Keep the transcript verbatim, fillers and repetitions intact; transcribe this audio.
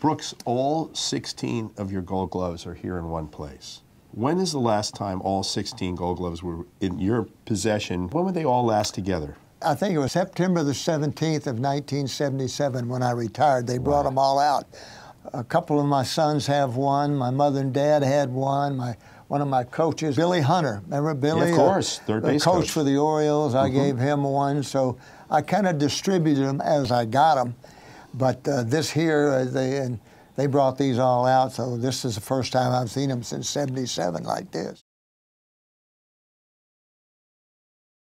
Brooks, all sixteen of your Gold Gloves are here in one place. When is the last time all sixteen Gold Gloves were in your possession? When were they all last together? I think it was September the seventeenth of nineteen seventy-seven when I retired. They brought right. them all out. A couple of my sons have one. My mother and dad had one. My one of my coaches, Billy Hunter. Remember Billy? Yeah, of course, third base coach. coach for the Orioles. I mm-hmm. gave him one. So I kind of distributed them as I got them. But uh, this here, uh, they, and they brought these all out, so this is the first time I've seen them since seventy-seven like this.